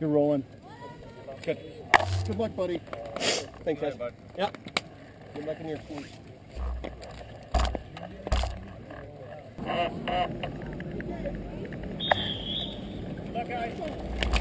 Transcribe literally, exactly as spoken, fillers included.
You're rolling. Good. Good luck, buddy. Thanks, guys. Bud. Yep. Good luck in your feet. Good luck, guys.